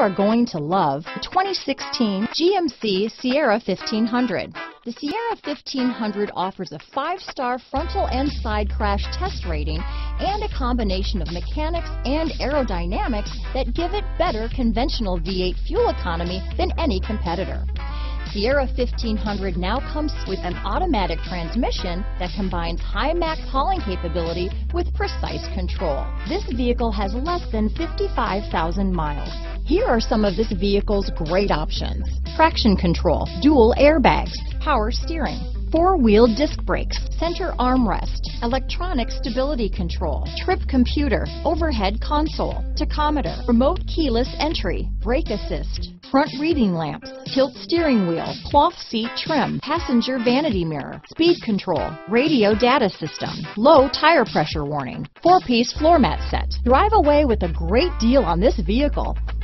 are going to love the 2016 GMC Sierra 1500. The Sierra 1500 offers a 5-star frontal and side crash test rating and a combination of mechanics and aerodynamics that give it better conventional V8 fuel economy than any competitor. Sierra 1500 now comes with an automatic transmission that combines high max hauling capability with precise control. This vehicle has less than 55,000 miles. Here are some of this vehicle's great options: traction control, dual airbags, power steering, four-wheel disc brakes, center armrest, electronic stability control, trip computer, overhead console, tachometer, remote keyless entry, brake assist, front reading lamps, tilt steering wheel, cloth seat trim, passenger vanity mirror, speed control, radio data system, low tire pressure warning, 4-piece floor mat set. Drive away with a great deal on this vehicle.